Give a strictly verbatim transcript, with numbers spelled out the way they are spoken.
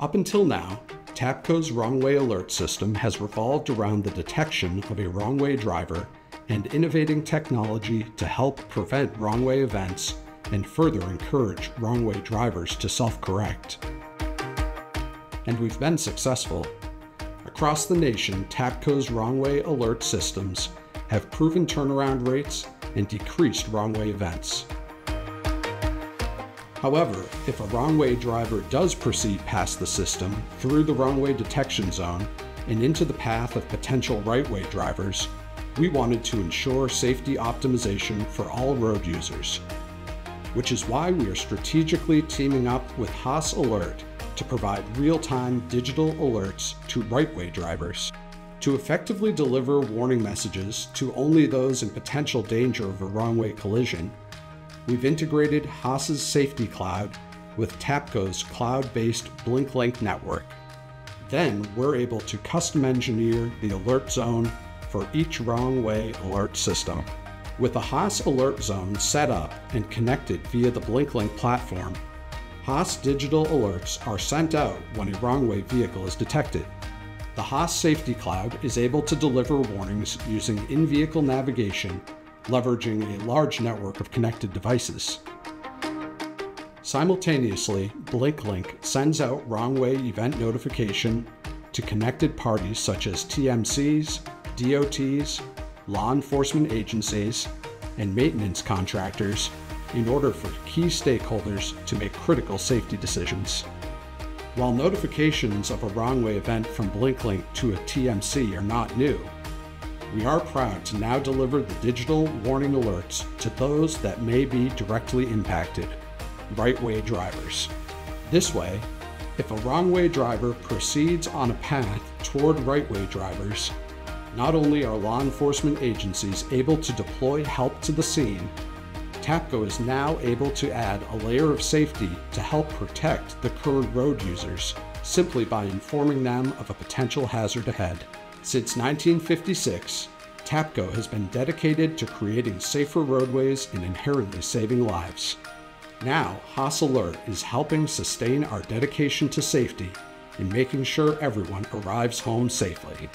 Up until now, TAPCO's wrong-way alert system has revolved around the detection of a wrong-way driver and innovating technology to help prevent wrong-way events and further encourage wrong-way drivers to self-correct. And we've been successful. Across the nation, TAPCO's wrong-way alert systems have proven turnaround rates and decreased wrong-way events. However, if a wrong-way driver does proceed past the system through the wrong-way detection zone and into the path of potential right-way drivers, we wanted to ensure safety optimization for all road users, which is why we are strategically teaming up with HAAS Alert to provide real-time digital alerts to right-way drivers. To effectively deliver warning messages to only those in potential danger of a wrong-way collision, we've integrated HAAS's Safety Cloud with TAPCO's cloud-based BlinkLink network. Then we're able to custom engineer the alert zone for each wrong-way alert system. With the HAAS Alert Zone set up and connected via the BlinkLink platform, HAAS digital alerts are sent out when a wrong-way vehicle is detected. The HAAS Safety Cloud is able to deliver warnings using in-vehicle navigation, leveraging a large network of connected devices. Simultaneously, BlinkLink sends out wrong-way event notification to connected parties such as T M Cs, D O Ts, law enforcement agencies, and maintenance contractors in order for key stakeholders to make critical safety decisions. While notifications of a wrong-way event from BlinkLink to a T M C are not new, we are proud to now deliver the digital warning alerts to those that may be directly impacted, right-way drivers. This way, if a wrong-way driver proceeds on a path toward right-way drivers, not only are law enforcement agencies able to deploy help to the scene, TAPCO is now able to add a layer of safety to help protect the current road users simply by informing them of a potential hazard ahead. Since nineteen fifty-six, TAPCO has been dedicated to creating safer roadways and inherently saving lives. Now, HAAS Alert is helping sustain our dedication to safety and making sure everyone arrives home safely.